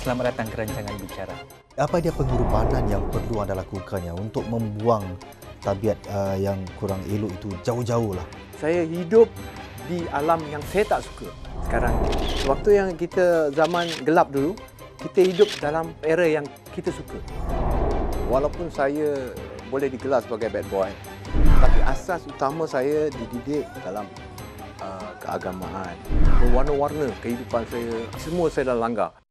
Selamat datang ke rancangan Bicara. Apa dia pengorbanan yang perlu anda lakukannya untuk membuang tabiat yang kurang elok itu jauh-jauh lah? Saya hidup di alam yang saya tak suka sekarang. Waktu yang kita zaman gelap dulu, kita hidup dalam era yang kita suka. Walaupun saya boleh digelar sebagai bad boy, tapi asas utama saya dididik dalam keagamaan, berwarna-warna kehidupan saya. Semua saya dah langgar.